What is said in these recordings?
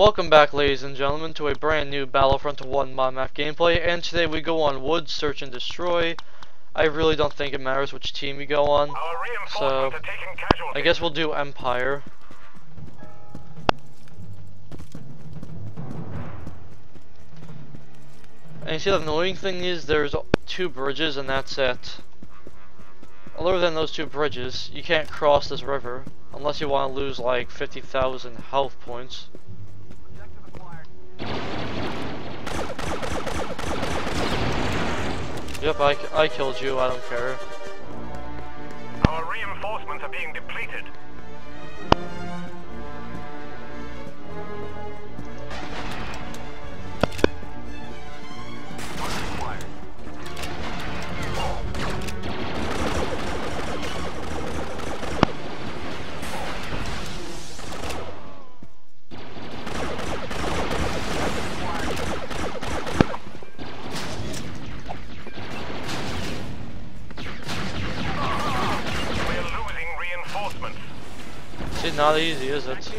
Welcome back, ladies and gentlemen, to a brand new Battlefront 1 mod map gameplay, and today we go on Woods: Search and Destroy. I really don't think it matters which team you go on, so I guess we'll do Empire. And you see the annoying thing is there's two bridges and that's it. Other than those two bridges, you can't cross this river unless you want to lose like 50,000 health points. Yep, I killed you, I don't care. Our reinforcements are being depleted. It's not easy, is it?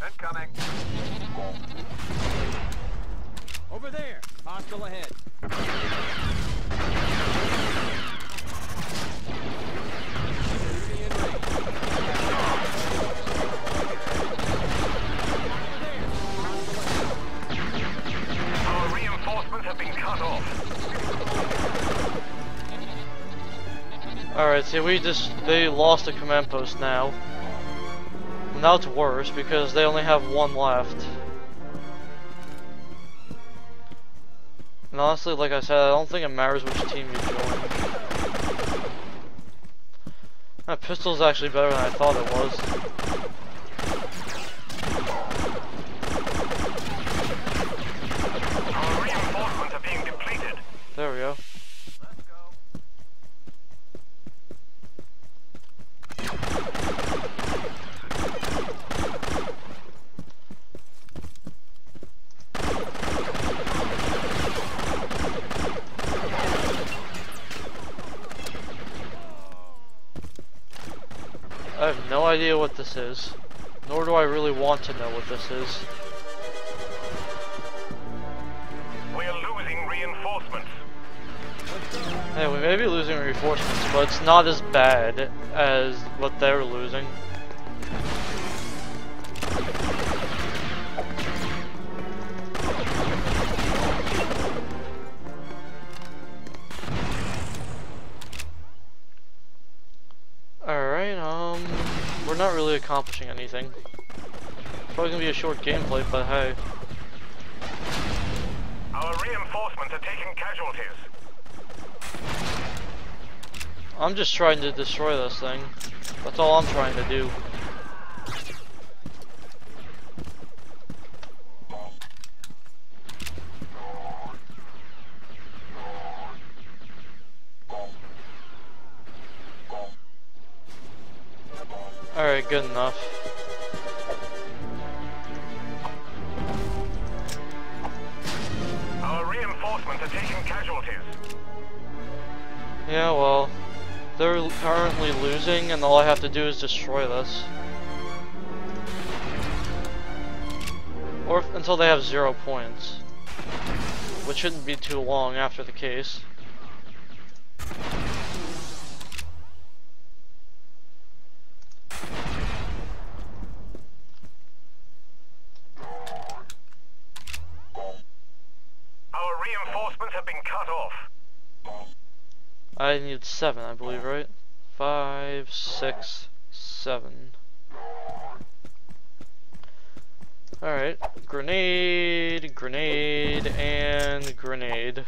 Incoming. Over there, hostile ahead. Our reinforcements have been cut off. Alright, see, they lost the command post now. Now it's worse because they only have one left. And honestly, like I said, I don't think it matters which team you join. That pistol's actually better than I thought it was. There we go. I have no idea what this is, nor do I really want to know what this is. Hey, we may be losing reinforcements, but it's not as bad as what they're losing. Alright, we're not really accomplishing anything. It's probably gonna be a short gameplay, but hey. Our reinforcements are taking casualties. I'm just trying to destroy this thing. That's all I'm trying to do. Alright, good enough. Our reinforcements are taking casualties. Yeah, well, they're currently losing, and all I have to do is destroy this. Or until they have 0 points. Which shouldn't be too long after the case. Our reinforcements have been cut off. I need 7, I believe, right? 5, 6, 7. Alright, grenade, grenade, and grenade.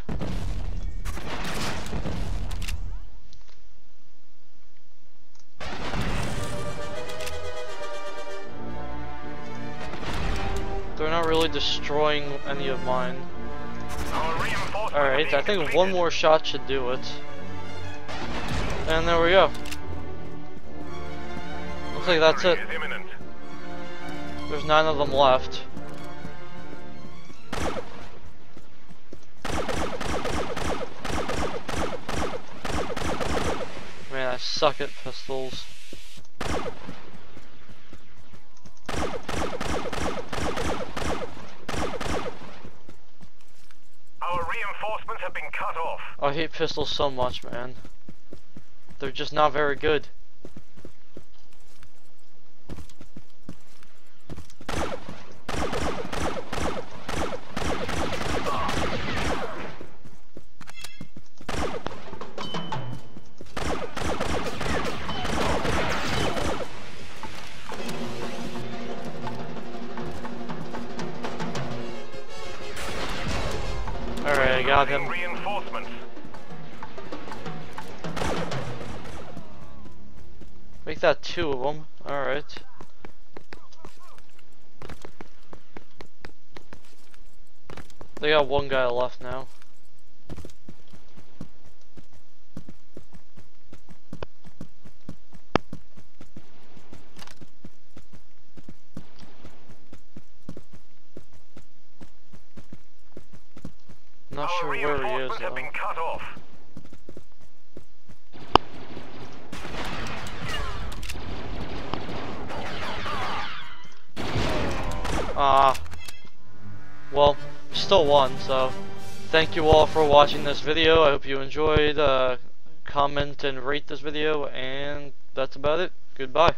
They're not really destroying any of mine. Alright, I think one more shot should do it. And there we go. Looks like that's it. There's 9 of them left. Man, I Suck it, pistols. Our reinforcements have been cut off. I hate pistols so much, man. They're just not very good. Reinforcements. Make that 2 of them. All right. They got 1 guy left now. Not sure where he is, though. Well, still won, so thank you all for watching this video. I hope you enjoyed. Comment and rate this video, and that's about it. Goodbye.